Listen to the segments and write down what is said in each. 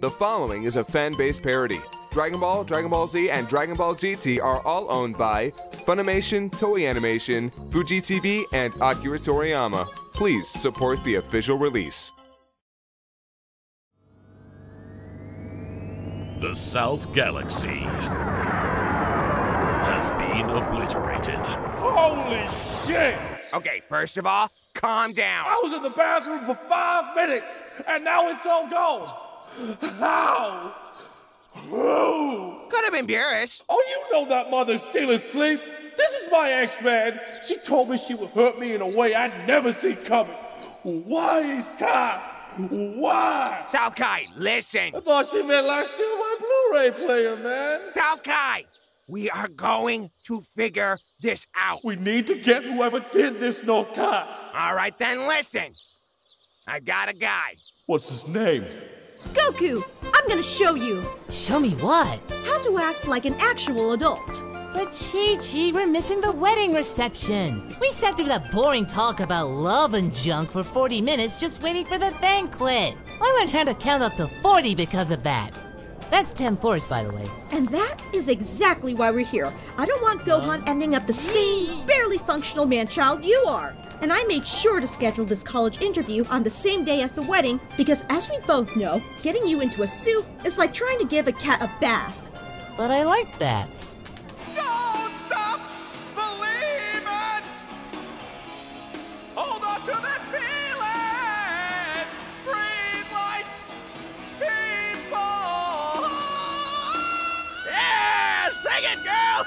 The following is a fan-based parody. Dragon Ball, Dragon Ball Z, and Dragon Ball GT are all owned by Funimation, Toei Animation, Fuji TV, and Akira Toriyama. Please support the official release. The South Galaxy has been obliterated. Holy shit! Okay, first of all, calm down. I was in the bathroom for 5 minutes, and now it's all gone. How? Who? Could have been Beerus. Oh, you know that mother's stealing sleep. This is my ex, man. She told me she would hurt me in a way I'd never see coming. Why is that? Why? South Kai, listen. I thought she meant like steal my Blu-ray player, man. South Kai, we are going to figure this out. We need to get whoever did this, North Kai. All right, then listen. I got a guy. What's his name? Goku, I'm gonna show you. Show me what? How to act like an actual adult. But Chi-Chi, we're missing the wedding reception. We sat through that boring talk about love and junk for 40 minutes just waiting for the banquet. I learned how to count up to 40 because of that. That's 10 fours, by the way. And that is exactly why we're here. I don't want Gohan ending up the same barely functional man-child you are. And I made sure to schedule this college interview on the same day as the wedding because, as we both know, getting you into a suit is like trying to give a cat a bath. But I like baths. Don't stop believing! Hold on to that feeling! Street lights! People! Yeah! Sing it, girl!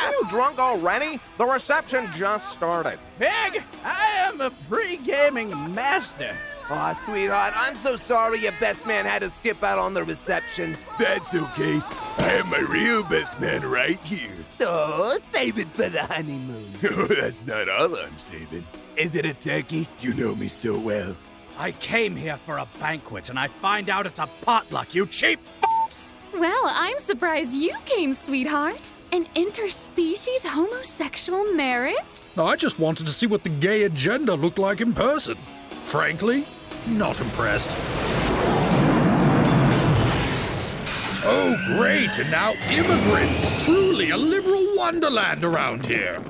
Are you drunk already? The reception just started. Pig, I am a pre-gaming master. Aw, oh, sweetheart, I'm so sorry your best man had to skip out on the reception. That's okay. I have my real best man right here. Oh, save it for the honeymoon. Oh, that's not all I'm saving. Is it a turkey? You know me so well. I came here for a banquet, and I find out it's a potluck, you cheap f***s! Well, I'm surprised you came, sweetheart. An interspecies homosexual marriage? I just wanted to see what the gay agenda looked like in person. Frankly, not impressed. Oh, great, and now immigrants! Truly a liberal wonderland around here!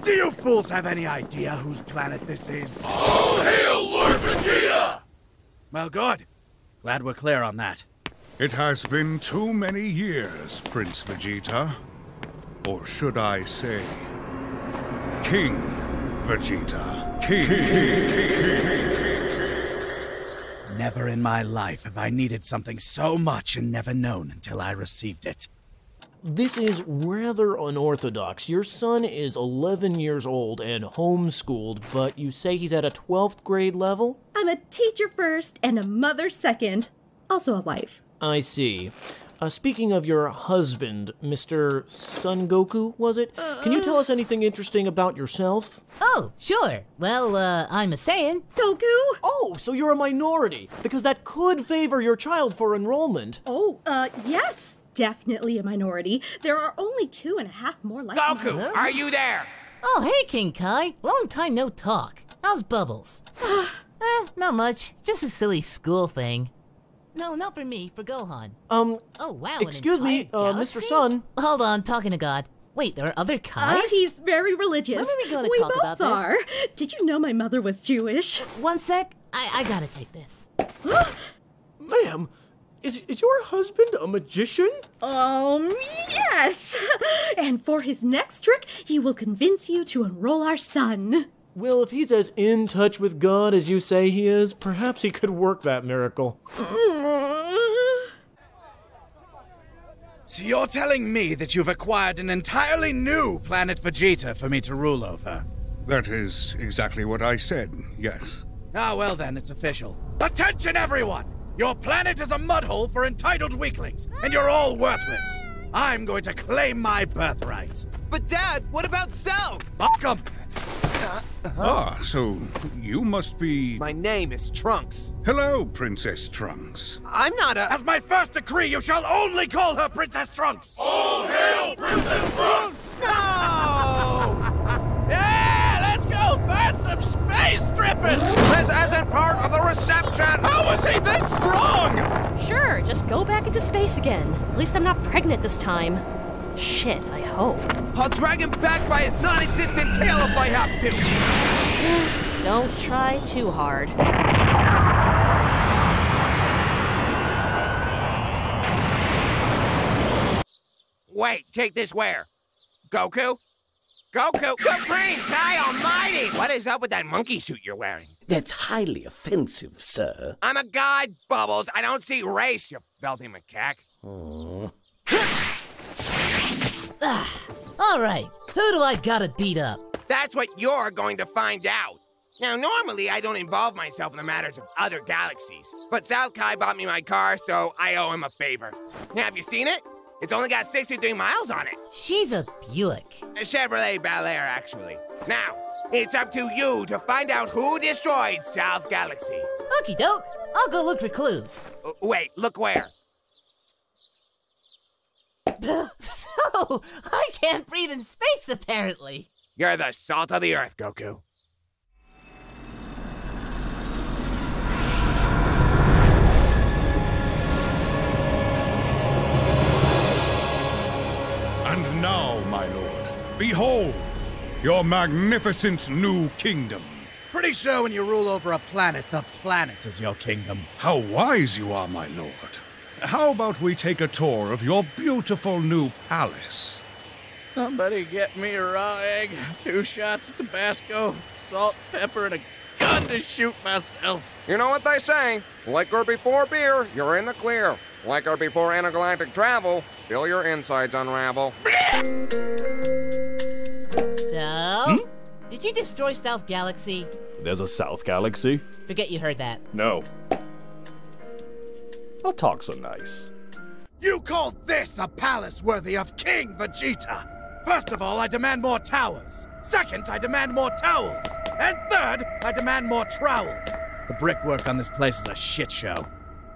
Do you fools have any idea whose planet this is? All hail Lord Vegeta! Well, good. Glad we're clear on that. It has been too many years, Prince Vegeta. Or should I say, King Vegeta. King. Never in my life have I needed something so much and never known until I received it. This is rather unorthodox. Your son is 11 years old and homeschooled, but you say he's at a 12th grade level? I'm a teacher first and a mother second. Also a wife. I see. Speaking of your husband, Mr. Son Goku, was it? Can you tell us anything interesting about yourself? Oh, sure. Well, I'm a Saiyan. Goku? Oh, so you're a minority, because that could favor your child for enrollment. Oh, yes. Definitely a minority. There are only 2.5 more like Goku, are you there? Oh, hey, King Kai. Long time no talk. How's Bubbles? Not much. Just a silly school thing. No, not for me, for Gohan. Oh, wow. Excuse me, Mr. Sun. Hold on, talking to God. Wait, there are other Kais? He's very religious. When are we gonna talk about this? We both are. Did you know my mother was Jewish? One sec, I gotta take this. Ma'am, is your husband a magician? Yes. And for his next trick, he will convince you to enroll our son. Well, if he's as in touch with God as you say he is, perhaps he could work that miracle. So you're telling me that you've acquired an entirely new planet Vegeta for me to rule over? That is exactly what I said, yes. Ah, well then, it's official. Attention everyone! Your planet is a mudhole for entitled weaklings, and you're all worthless. I'm going to claim my birthright. But Dad, what about Cell? Fuck 'em! Ah, so you must be... My name is Trunks. Hello, Princess Trunks. I'm not a... As my first decree, you shall only call her Princess Trunks! All hail Princess Trunks! No! Yeah, let's go find some space strippers! This isn't part of the reception! How is he this strong? Sure, Just go back into space again. At least I'm not pregnant this time. Shit, I hope. I'll drag him back by his non-existent tail if I have to! Don't try too hard. Wait, take this where? Goku? Goku! Supreme Kai Almighty! What is up with that monkey suit you're wearing? That's highly offensive, sir. I'm a god, Bubbles. I don't see race, you filthy macaque. Mm. All right, who do I gotta beat up? That's what you're going to find out. Now, normally I don't involve myself in the matters of other galaxies, but South Kai bought me my car, so I owe him a favor. Now, have you seen it? It's only got 63 miles on it. She's a Buick. A Chevrolet Bel Air, actually. Now, it's up to you to find out who destroyed South Galaxy. Okie doke, I'll go look for clues. Wait, look where? So, I can't breathe in space, apparently. You're the salt of the earth, Goku. And now, my lord, behold, your magnificent new kingdom. Pretty sure when you rule over a planet, the planet is your kingdom. How wise you are, my lord. How about we take a tour of your beautiful new palace? Somebody get me a raw egg, 2 shots of Tabasco, salt, pepper, and a gun to shoot myself. You know what they say, liquor before beer, you're in the clear. Liquor before intergalactic travel, till your insides unravel. So, did you destroy South Galaxy? There's a South Galaxy? Forget you heard that. No. I'll talk so nice. You call this a palace worthy of King Vegeta? First of all, I demand more towers. Second, I demand more towels. And third, I demand more trowels. The brickwork on this place is a shit show.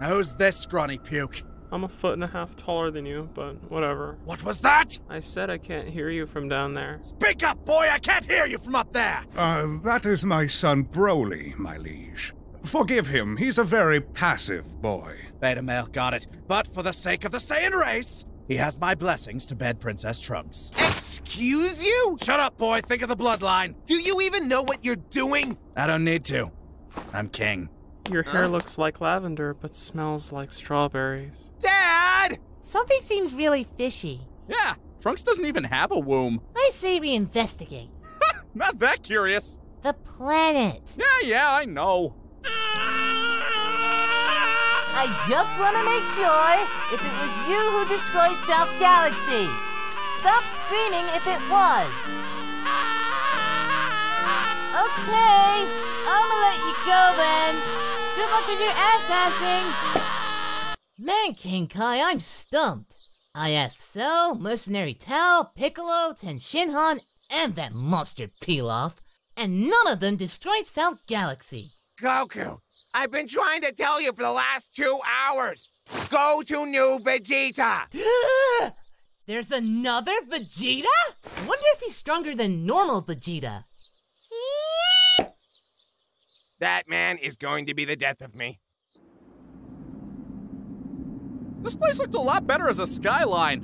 Now who's this scrawny puke? I'm 1.5 feet taller than you, but whatever. What was that? I said I can't hear you from down there. Speak up, boy! I can't hear you from up there! That is my son Broly, my liege. Forgive him, he's a very passive boy. Beta male, got it. But for the sake of the Saiyan race, he has my blessings to bed Princess Trunks. Excuse you? Shut up, boy. Think of the bloodline. Do you even know what you're doing? I don't need to. I'm king. Your hair looks like lavender, but smells like strawberries. Dad! Something seems really fishy. Yeah, Trunks doesn't even have a womb. I say we investigate. Not that curious. The planet. Yeah, I know. I just want to make sure if it was you who destroyed South Galaxy. Stop screaming if it was. Okay, I'm gonna let you go then. Good luck with your ass-assing. Man, King Kai, I'm stumped. I asked So, Mercenary Tao, Piccolo, Ten Shinhan, and that monster Pilaf, and none of them destroyed South Galaxy. Goku, I've been trying to tell you for the last 2 hours. Go to new Vegeta. There's another Vegeta? I wonder if he's stronger than normal Vegeta. That man is going to be the death of me. This place looked a lot better as a skyline.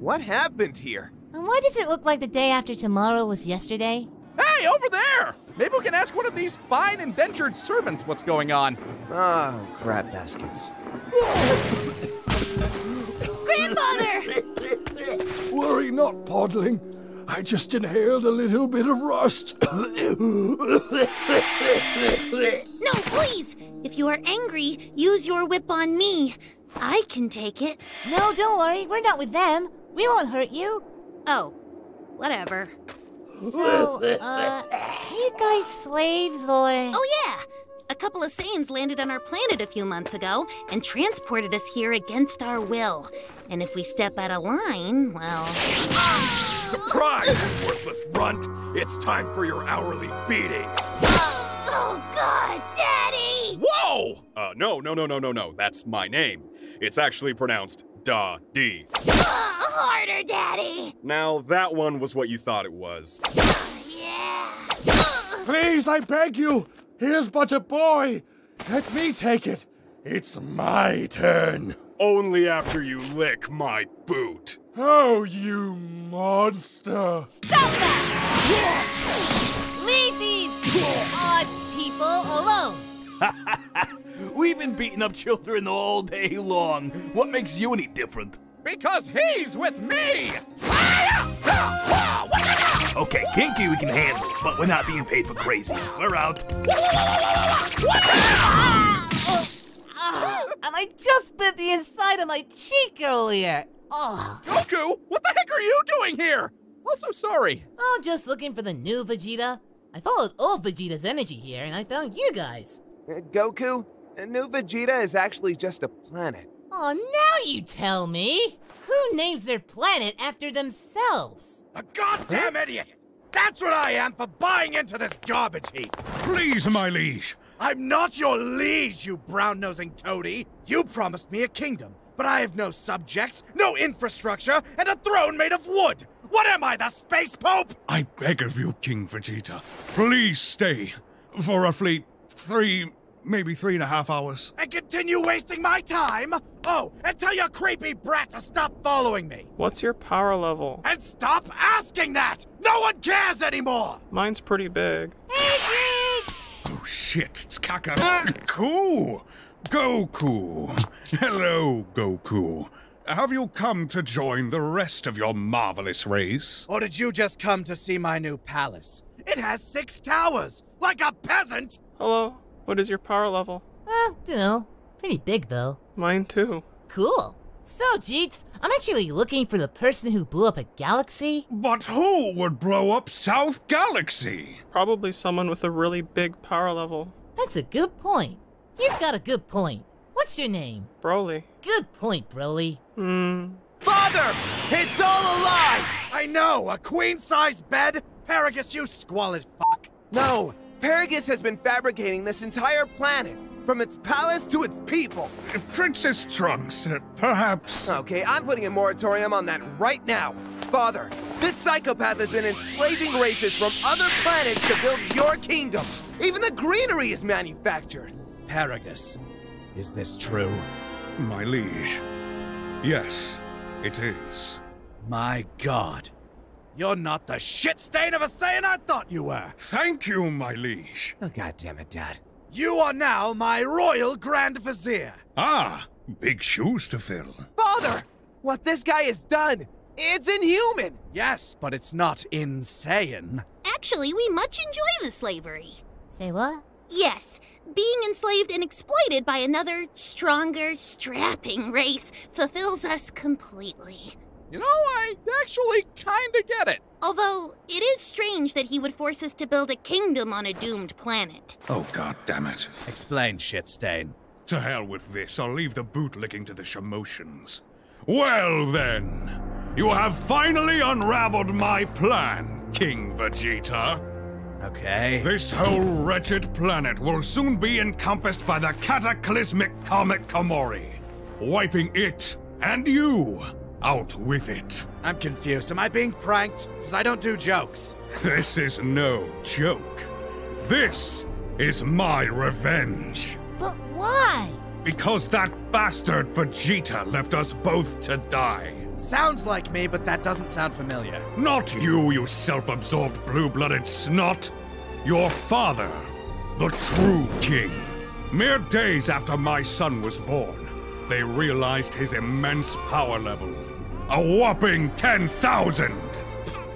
What happened here? And why does it look like the day after tomorrow was yesterday? Hey, over there! Maybe we can ask one of these fine indentured servants what's going on. Oh, crap baskets. Grandfather! Worry not, Podling. I just inhaled a little bit of rust. No, please! If you are angry, use your whip on me. I can take it. No, don't worry. We're not with them. We won't hurt you. Oh, whatever. So, are you guys slaves or...? Oh yeah! A couple of Saiyans landed on our planet a few months ago and transported us here against our will. And if we step out of line, well... Surprise, you worthless runt! It's time for your hourly feeding! Oh God, Daddy! Whoa! No, that's my name. It's actually pronounced Da-Dee. Harder, Daddy! Now, that one was what you thought it was. Yeah! Please, I beg you! Here's but a boy! Let me take it! It's my turn! Only after you lick my boot. Oh, you monster! Stop that! Leave these odd people alone! We've been beating up children all day long. What makes you any different? Because he's with me! Okay, kinky we can handle, but we're not being paid for crazy. We're out. And I just bit the inside of my cheek earlier. Oh. Goku, what the heck are you doing here? Also sorry. Oh, just looking for the new Vegeta. I followed old Vegeta's energy here, and I found you guys. Goku, new Vegeta is actually just a planet. Oh, now you tell me! Who names their planet after themselves? A goddamn idiot! That's what I am for buying into this garbage heap! Please, my liege! I'm not your liege, you brown-nosing toady! You promised me a kingdom, but I have no subjects, no infrastructure, and a throne made of wood! What am I, the space pope?! I beg of you, King Vegeta, please stay for roughly 3, maybe 3.5 hours. And continue wasting my time? Oh, and tell your creepy brat to stop following me. What's your power level? And stop asking that! No one cares anymore! Mine's pretty big. Hey, Jinx! Oh shit, it's Kakarot. Cool! Goku! Hello, Goku. Have you come to join the rest of your marvelous race? Or did you just come to see my new palace? It has 6 towers, like a peasant! Hello. What is your power level? You know, pretty big though. Mine too. Cool. So, Jeets, I'm actually looking for the person who blew up a galaxy. But who would blow up South Galaxy? Probably someone with a really big power level. That's a good point. You've got a good point. What's your name? Broly. Good point, Broly. Father! It's all a lie! I know, a queen-sized bed? Paragus, you squalid fuck. No. Paragus has been fabricating this entire planet, from its palace to its people. Princess Trunks, perhaps... Okay, I'm putting a moratorium on that right now. Father, this psychopath has been enslaving races from other planets to build your kingdom. Even the greenery is manufactured. Paragus, is this true? My liege, yes, it is. My God. You're not the shit stain of a Saiyan I thought you were! Thank you, my liege. Oh, goddammit, Dad. You are now my royal Grand Vizier. Ah, big shoes to fill. Father! What this guy has done, it's inhuman! Yes, but it's not insane. Actually, we much enjoy the slavery. Say what? Yes, being enslaved and exploited by another, stronger, strapping race fulfills us completely. You know, I actually kinda get it. Although, it is strange that he would force us to build a kingdom on a doomed planet. Oh, god damn it. Explain, shitstain. To hell with this, I'll leave the bootlicking to the Shamotions. Well then, you have finally unraveled my plan, King Vegeta. Okay. This whole wretched planet will soon be encompassed by the cataclysmic comet Komori, wiping it and you out with it. I'm confused. Am I being pranked? Because I don't do jokes. This is no joke. This is my revenge. But why? Because that bastard Vegeta left us both to die. Sounds like me, but that doesn't sound familiar. Not you, you self-absorbed blue-blooded snot. Your father, the true king. Mere days after my son was born, they realized his immense power level. A whopping 10,000!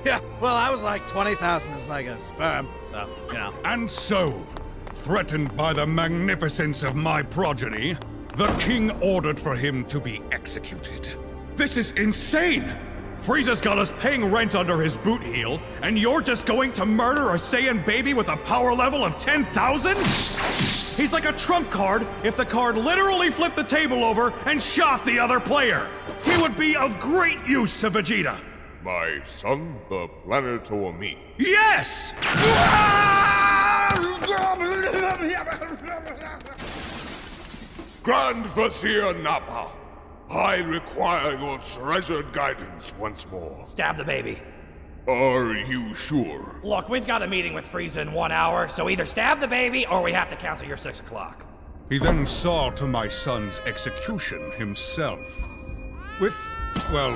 Yeah, well, I was like 20,000 is like a sperm, so, you know. And so, threatened by the magnificence of my progeny, the king ordered for him to be executed. This is insane! Frieza's got us paying rent under his boot heel, and you're just going to murder a Saiyan baby with a power level of 10,000?! He's like a trump card if the card literally flipped the table over and shot the other player! He would be of great use to Vegeta! My son, the planet or me? Yes! Grand Vizier Nappa! I require your treasured guidance once more. Stab the baby. Are you sure? Look, we've got a meeting with Frieza in 1 hour, so either stab the baby or we have to cancel your 6 o'clock. He then saw to my son's execution himself. With, well,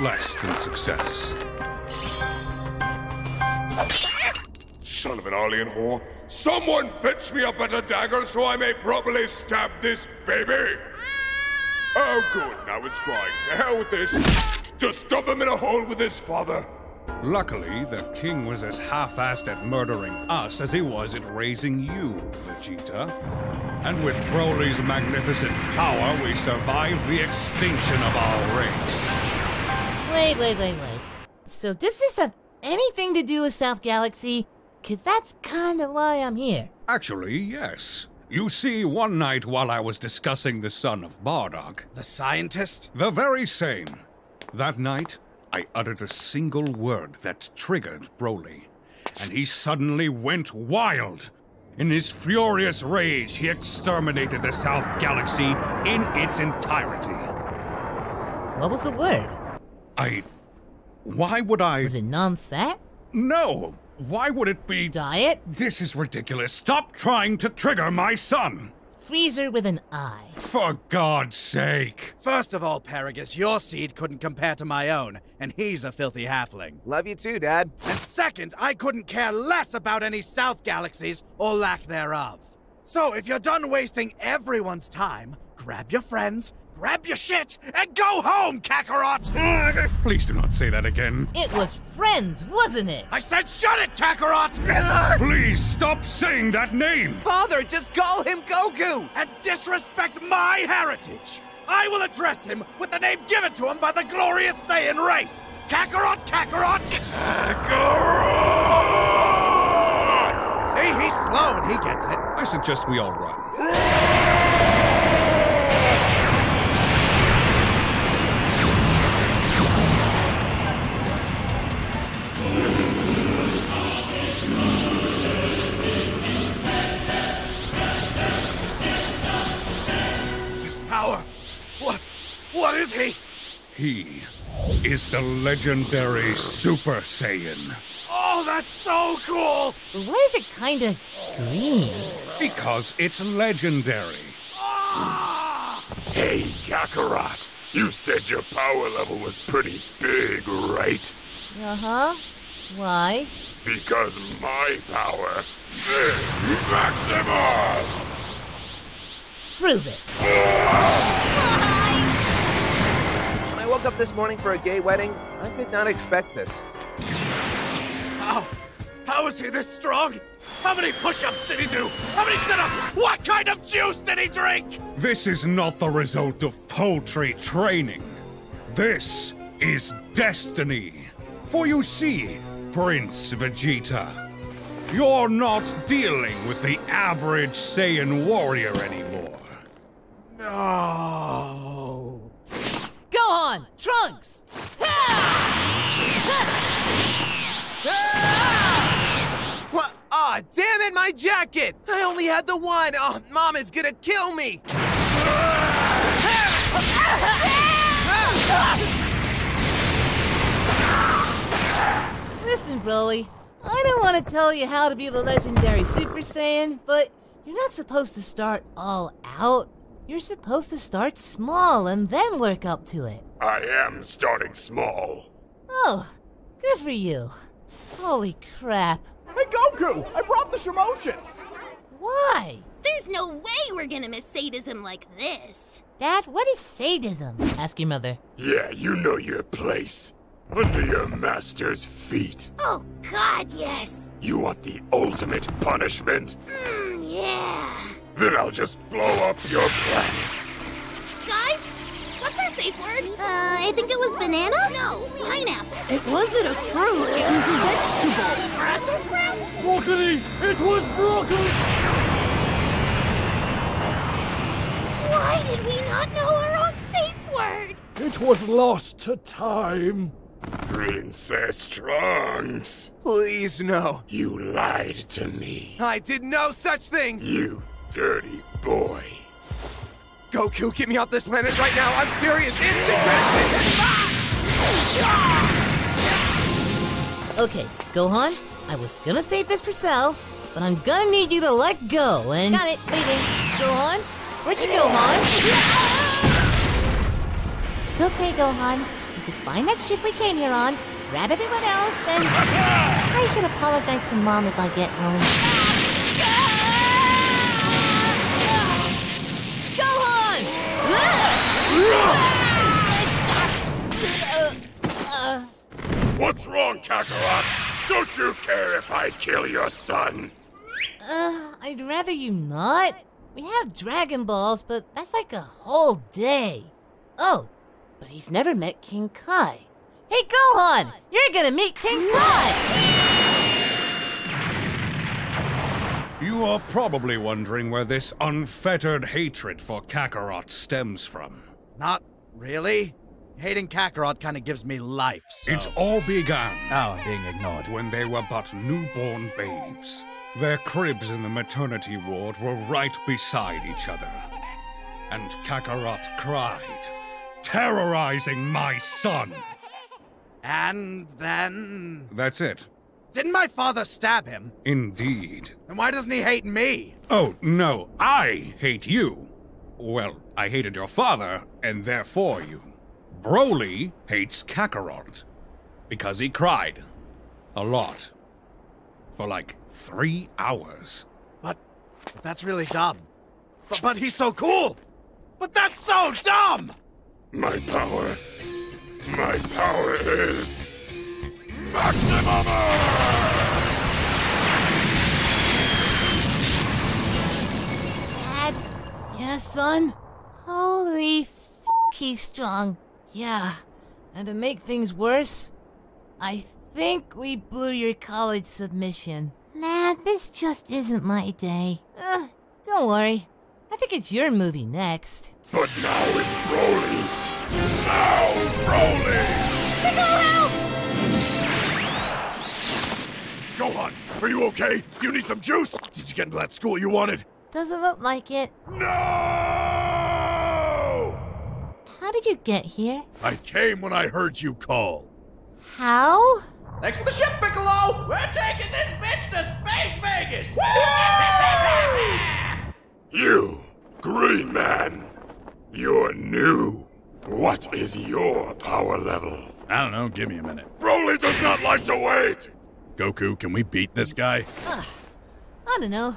less than success. Son of an alien whore! Someone fetch me a better dagger so I may properly stab this baby! Oh good, now it's crying. To hell with this! Just dump him in a hole with his father! Luckily, the king was as half-assed at murdering us as he was at raising you, Vegeta. And with Broly's magnificent power, we survived the extinction of our race. Wait. So does this have anything to do with South Galaxy? 'Cause that's kinda why I'm here. Actually, yes. You see, one night while I was discussing the son of Bardock... The scientist? The very same. That night, I uttered a single word that triggered Broly, and he suddenly went wild. In his furious rage, he exterminated the South Galaxy in its entirety. What was the word? Why would I... Was it non-fat? No. Why would it be... Diet? This is ridiculous. Stop trying to trigger my son. Freezer with an eye. For God's sake. First of all, Paragus, your seed couldn't compare to my own, and he's a filthy halfling. Love you too, Dad. And second, I couldn't care less about any South Galaxies or lack thereof. So if you're done wasting everyone's time, grab your friends, grab your shit, and go home, Kakarot! Please do not say that again. It was friends, wasn't it? I said shut it, Kakarot! Please stop saying that name! Father, just call him Goku! And disrespect my heritage! I will address him with the name given to him by the glorious Saiyan race! Kakarot, Kakarot! Kakarot! See, he's slow and he gets it. I suggest we all run. This power... What is he? He is the legendary Super Saiyan. Oh, that's so cool! But why is it kinda green? Because it's legendary. Ah! Hey, Kakarot, you said your power level was pretty big, right? Uh-huh. Why? Because my power is maximum! Prove it. Why? When I woke up this morning for a gay wedding, I did not expect this. How is he this strong? How many push-ups did he do? How many sit-ups? What kind of juice did he drink? This is not the result of poultry training. This is destiny. For you see, Prince Vegeta, you're not dealing with the average Saiyan warrior anymore. No. Gohan, Trunks! What? Aw, damn it, my jacket! I only had the one! Oh, Mom is gonna kill me! Listen, Broly, I don't want to tell you how to be the legendary Super Saiyan, but you're not supposed to start all out. You're supposed to start small and then work up to it. I am starting small. Oh, good for you. Holy crap. Hey, Goku! I brought the Shamotions! Why? There's no way we're gonna miss sadism like this. Dad, what is sadism? Ask your mother. Yeah, you know your place. Under your master's feet. Oh, God, yes! You want the ultimate punishment? Yeah. Then I'll just blow up your planet. Guys, what's our safe word? I think it was banana? No, pineapple. It wasn't a fruit, it was a vegetable. Brussels sprouts? Broccoli! It was broccoli! Why did we not know our own safe word? It was lost to time. Princess Trunks! Please, no. You lied to me. I did no such thing! You dirty boy. Goku, get me off this planet right now! I'm serious! Instant! Okay, Gohan, I was gonna save this for Cell, but I'm gonna need you to let go and... Got it, waiting. Gohan? Where'd you go, Han? It's okay, Gohan. We just find that ship we came here on, grab everyone else, and... I should apologize to Mom if I get home. Gohan! What's wrong, Kakarot? Don't you care if I kill your son? I'd rather you not. We have Dragon Balls, but that's like a whole day. Oh, but he's never met King Kai. Hey, Gohan! You're gonna meet King Kai! You are probably wondering where this unfettered hatred for Kakarot stems from. Not really. Hating Kakarot kinda gives me life, so... It all began... Oh, being ignored. ...when they were but newborn babes. Their cribs in the maternity ward were right beside each other. And Kakarot cried, terrorizing my son! And then... That's it. Didn't my father stab him? Indeed. Then why doesn't he hate me? Oh, no, I hate you. Well, I hated your father, and therefore you. Broly hates Kakarot. Because he cried. A lot. For like 3 hours. But that's really dumb. But he's so cool! But that's so dumb! My power is maximum! Dad? Yeah, son? Holy f***, he's strong. Yeah, and to make things worse, I think we blew your college submission. Nah, this just isn't my day. Don't worry. I think it's your movie next. But now it's Broly! Now, Broly! Piccolo, help! Gohan, are you okay? Do you need some juice? Did you get into that school you wanted? Doesn't look like it. No! How did you get here? I came when I heard you call. How? Thanks for the ship, Piccolo! We're taking this bitch to Space Vegas! You, Green Man, you're new. What is your power level? I don't know, give me a minute. Broly does not like to wait! Goku, can we beat this guy? I don't know.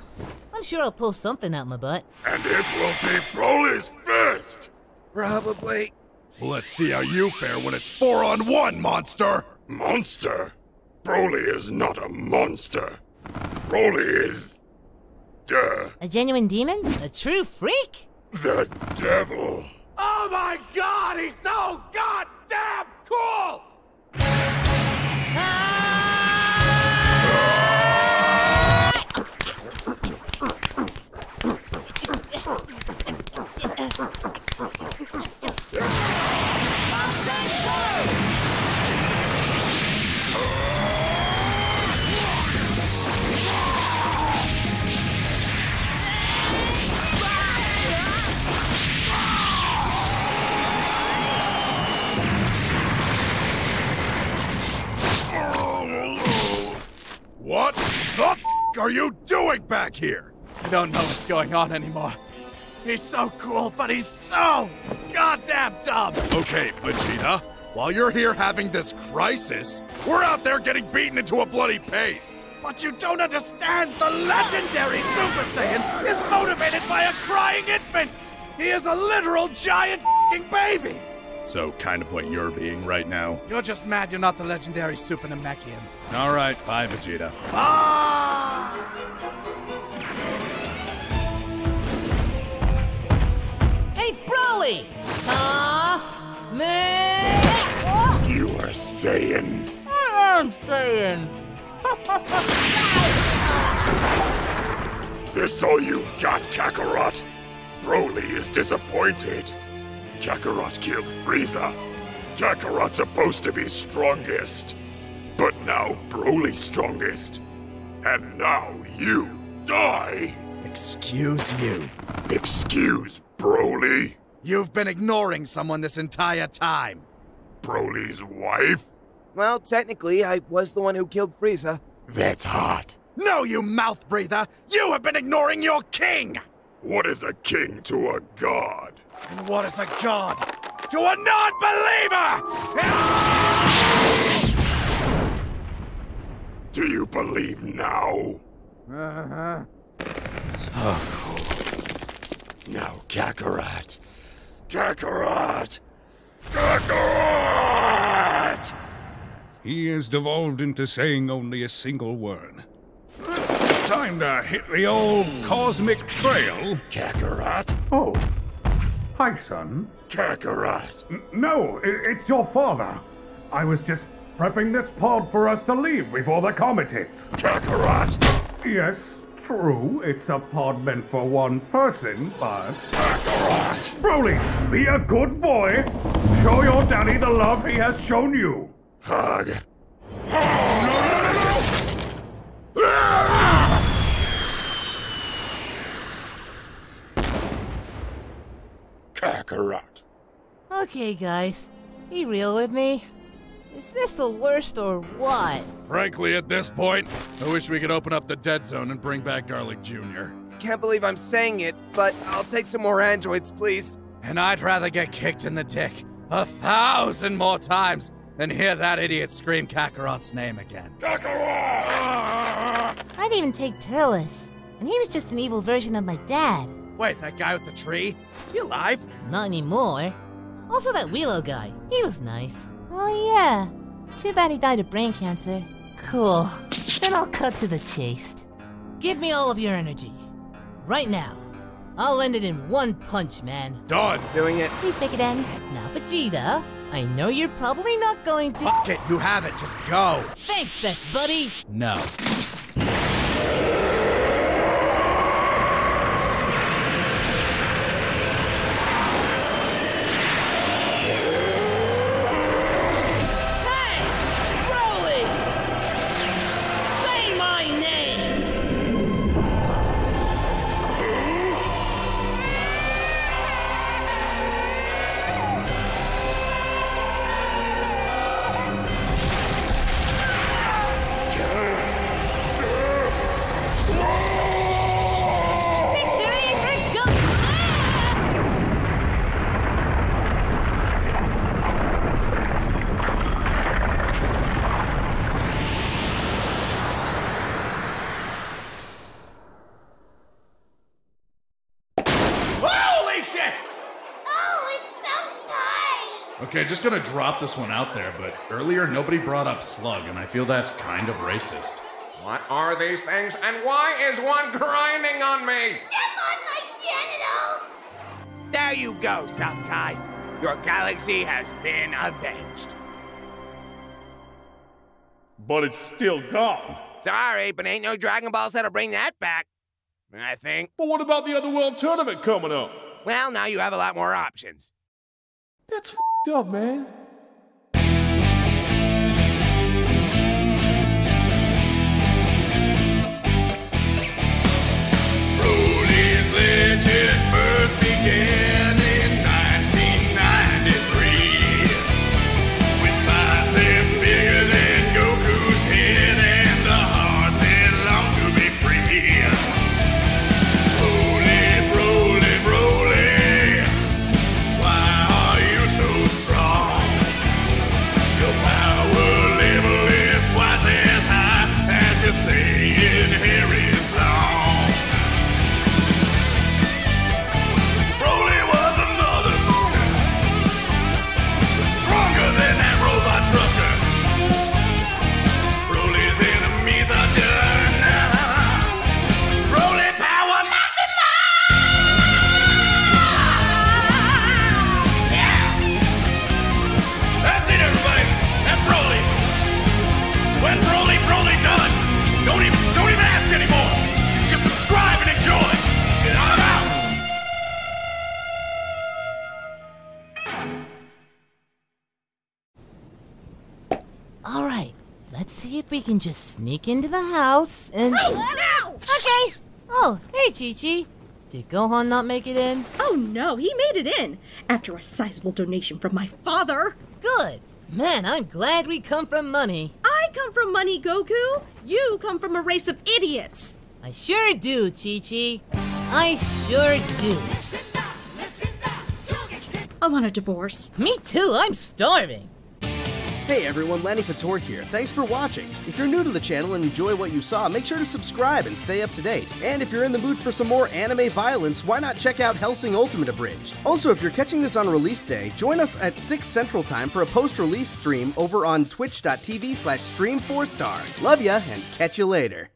I'm sure I'll pull something out my butt. And it will be Broly's fist! Probably. Well, let's see how you fare when it's 4-on-1, monster! Monster? Broly is not a monster. Broly is... a genuine demon? A true freak? The devil. Oh my God, he's so goddamn cool! What the f*** are you doing back here? I don't know what's going on anymore. He's so cool, but he's so goddamn dumb! Okay, Vegeta, while you're here having this crisis, we're out there getting beaten into a bloody paste! But you don't understand! The legendary Super Saiyan is motivated by a crying infant! He is a literal giant f***ing baby! So, kind of what you're being right now. You're just mad you're not the legendary Super Namekian. Alright, bye, Vegeta. Bye! Hey, Broly! You are Saiyan. I am Saiyan. This all you got, Kakarot? Broly is disappointed. Kakarot killed Frieza. Kakarot's supposed to be strongest. But now Broly's strongest. And now you die. Excuse you. Excuse Broly? You've been ignoring someone this entire time. Broly's wife? Well, technically, I was the one who killed Frieza. That's hot. No, you mouth breather! You have been ignoring your king! What is a king to a god? And what is a god to a non-believer? Do you believe now? Uh-huh. So cool. Now Kakarot. Kakarot! Kakarot! He has devolved into saying only a single word. Time to hit the old cosmic trail. Kakarot? Oh. Hi, son. Kakarot. No, it's your father. I was just prepping this pod for us to leave before the comet hits. Kakarot? Yes, true. It's a pod meant for one person, but... Kakarot! Broly, be a good boy. Show your daddy the love he has shown you. Hug. Oh, no, no, no, no! Ah! Kakarot. Okay, guys. Be real with me. Is this the worst or what? Frankly, at this point, I wish we could open up the dead zone and bring back Garlic Jr. Can't believe I'm saying it, but I'll take some more androids, please. And I'd rather get kicked in the dick 1,000 more times than hear that idiot scream Kakarot's name again. Kakarot! I'd even take Turles, and he was just an evil version of my dad. Wait, that guy with the tree? Is he alive? Not anymore. Also that Wheelo guy. He was nice. Oh yeah. Too bad he died of brain cancer. Cool. Then I'll cut to the chase. Give me all of your energy. Right now. I'll end it in one punch, man. Done. Doing it. Please make it end. Now, Vegeta, I know you're probably not going to— Fuck it, you have it. Just go. Thanks, best buddy. No. Okay, just gonna drop this one out there, but earlier nobody brought up Slug, and I feel that's kind of racist. What are these things, and why is one grinding on me? Step on my genitals! There you go, South Kai. Your galaxy has been avenged. But it's still gone. Sorry, but ain't no Dragon Ball set to bring that back, I think. But what about the Otherworld Tournament coming up? Well, now you have a lot more options. That's f***ed up, man. Broly's legend first began in 1993 with biceps bigger than Goku's head and the heart that longed to be free. Broly, Broly, Broly, we can just sneak into the house and— Oh, no! Okay! Oh, hey, Chi-Chi. Did Gohan not make it in? Oh, no, he made it in, after a sizable donation from my father. Good. Man, I'm glad we come from money. I come from money, Goku. You come from a race of idiots. I sure do, Chi-Chi. I sure do. I want a divorce. Me too, I'm starving. Hey everyone, Lanny Fator here. Thanks for watching. If you're new to the channel and enjoy what you saw, make sure to subscribe and stay up to date. And if you're in the mood for some more anime violence, why not check out Hellsing Ultimate Abridged? Also, if you're catching this on release day, join us at 6 Central Time for a post-release stream over on twitch.tv/Stream4Star. Love ya, and catch you later.